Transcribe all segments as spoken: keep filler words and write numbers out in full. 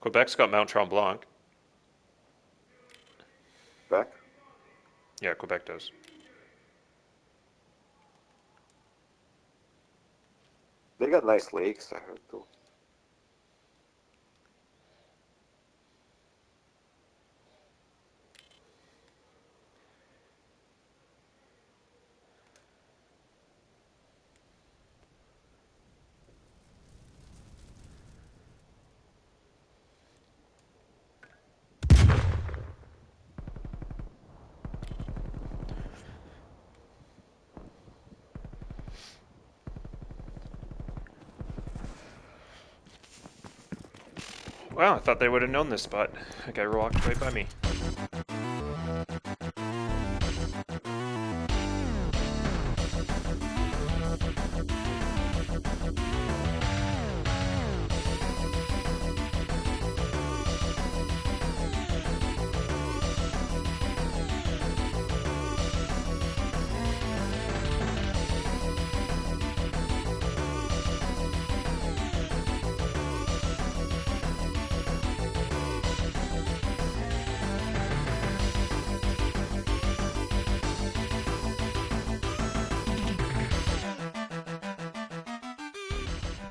Quebec's got Mount Tremblant. Quebec? Yeah, Quebec does. They got nice lakes, I heard, too. Wow, I thought they would have known this spot. That guy walked right by me.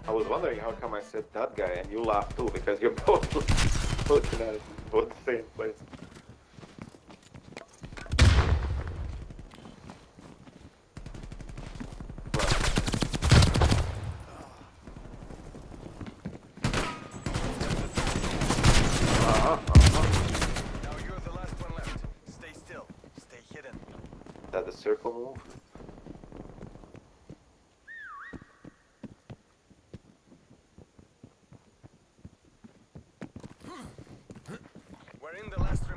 I was wondering how come I said that guy and you laughed too, because you're both looking at it, both the same place. Uh-huh, uh-huh. Now you're the last one left. Stay still. Stay hidden. Is that a circle move?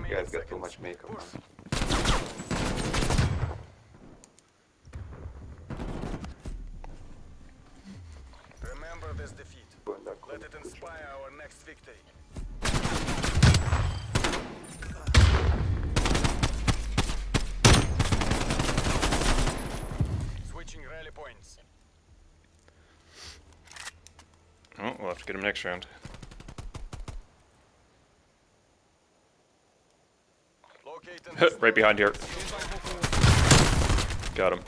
You guys got too much makeup. Remember this defeat. Let it inspire our next victory. Switching rally points. Oh, we'll have to get him next round. Right behind here. Got him.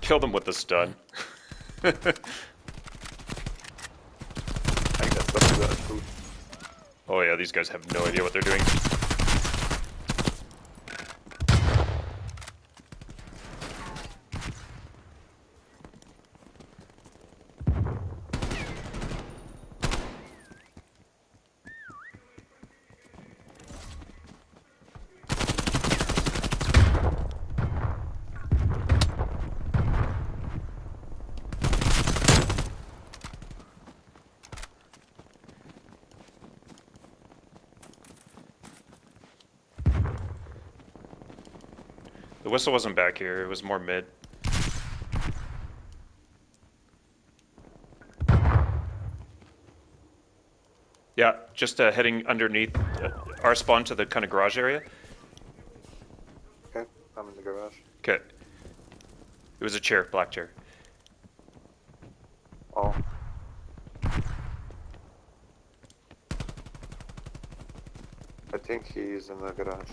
Killed him with the stun. I think that's something about food. Oh yeah, these guys have no idea what they're doing. The whistle wasn't back here, it was more mid. Yeah, just uh, heading underneath uh, our spawn to the kind of garage area. Okay, I'm in the garage. Okay. It was a chair, black chair. Oh. I think he's in the garage.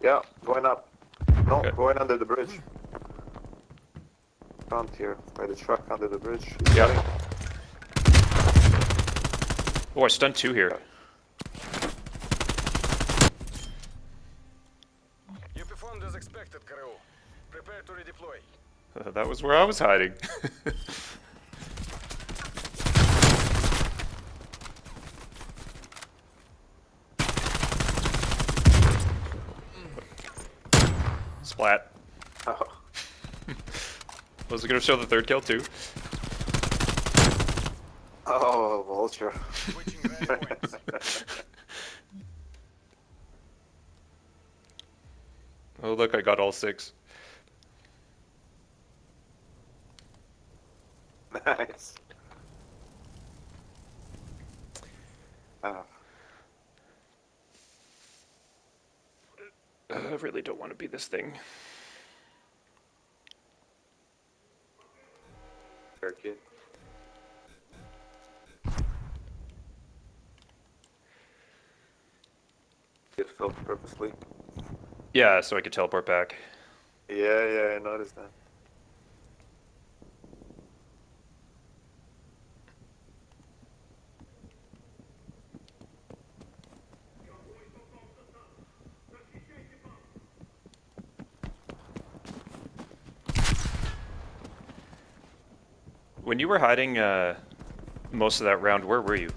Yeah, going up. No, okay. Going under the bridge. Front here, by the truck under the bridge. Yeah. Oh, I stunned two here. You performed as expected, Karoo. Prepare to redeploy. Uh, that was where I was hiding. Flat. Oh. Was it gonna show the third kill too? Oh, vulture. Oh look, I got all six. Nice. Oh. I really don't want to be this thing. Fair kid. Get filled purposely. Yeah, so I could teleport back. Yeah, yeah, I noticed that. When you were hiding uh, most of that round, where were you?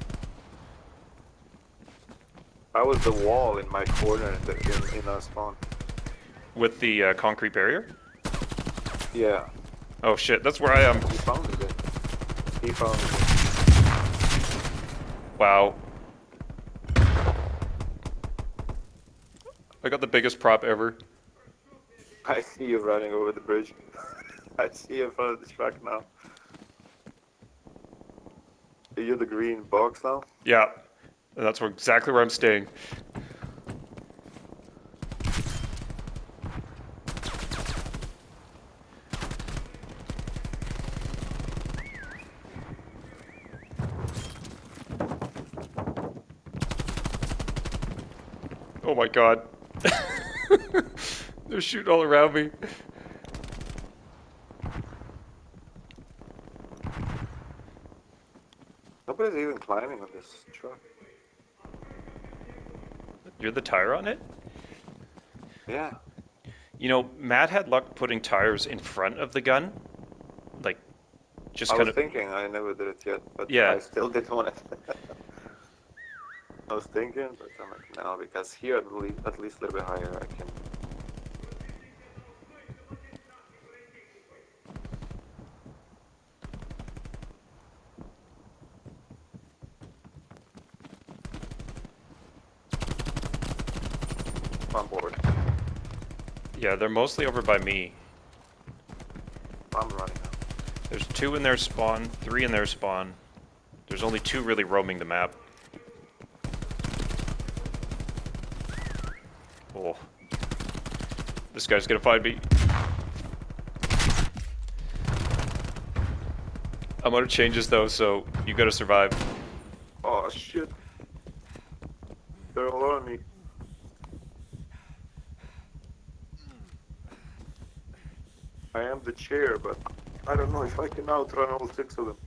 I was the wall in my corner in, in our spawn. With the uh, concrete barrier? Yeah. Oh shit, that's where I am. He found me there. He found me. Wow. I got the biggest prop ever. I see you running over the bridge. I see you in front of the truck now. Are you the green box now? Yeah, that's where, exactly where I'm staying. Oh my god. They're shooting all around me. Nobody's even climbing on this truck. You're the tire on it? Yeah. You know, Matt had luck putting tires in front of the gun. Like, just kind of... I was thinking, I never did it yet, but yeah. I still did want it. I was thinking, but I'm like, no, because here at least, at least a little bit higher I can... On board. Yeah, they're mostly over by me. I'm running now. There's two in their spawn, three in their spawn. There's only two really roaming the map. Oh. This guy's gonna find me. I'm out of changes though, so you gotta survive. Oh shit. They're all on me. I am the chair, but I don't know if I can outrun all six of them.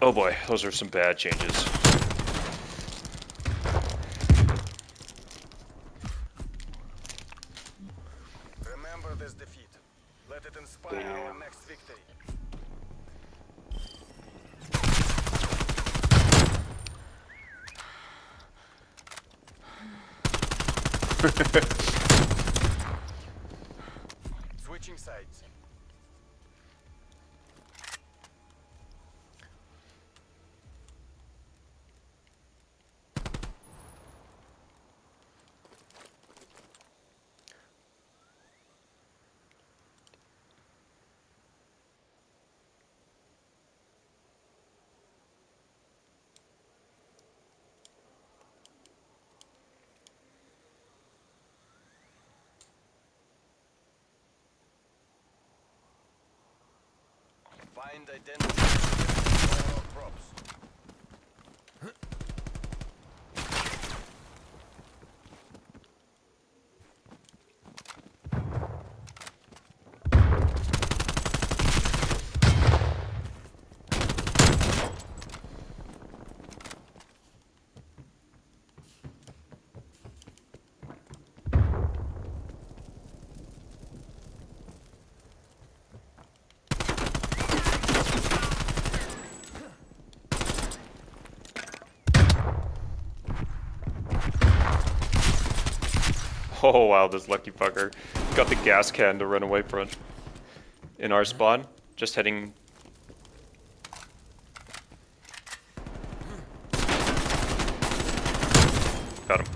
Oh boy, those are some bad changes. Remember this defeat. Let it inspire our next victory. Switching sides. Find identity of props. Oh wow, this lucky fucker got the gas can to run away from. In our spawn, just heading. Got him.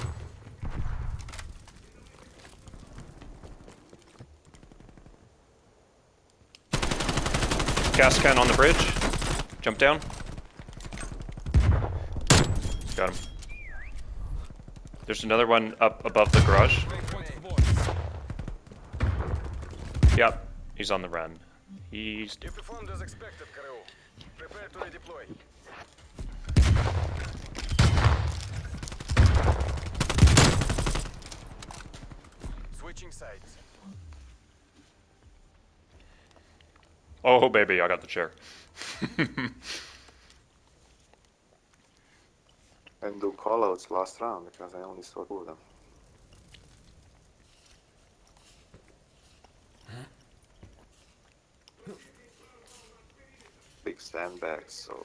Gas can on the bridge. Jump down. Got him. There's another one up above the garage. Yep, he's on the run. He's... You performed as expected, Kareu. Prepare to redeploy. Switching sides. Oh, baby, I got the chair. And do callouts last round because I only saw two of them. Big stand back, so.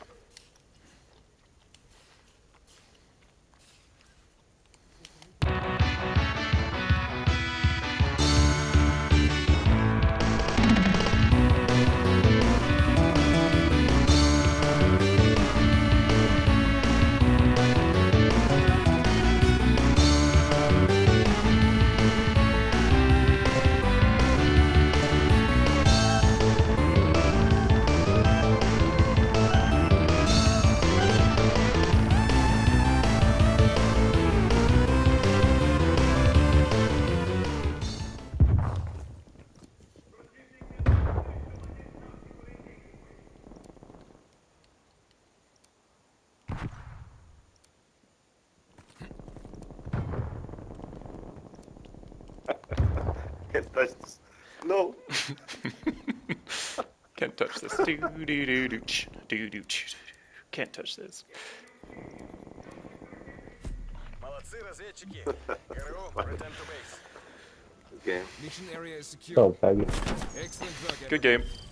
No. Can't touch this. Do do do do do do. Can't touch this. Good game. Mission area is secure. Excellent work. Good game.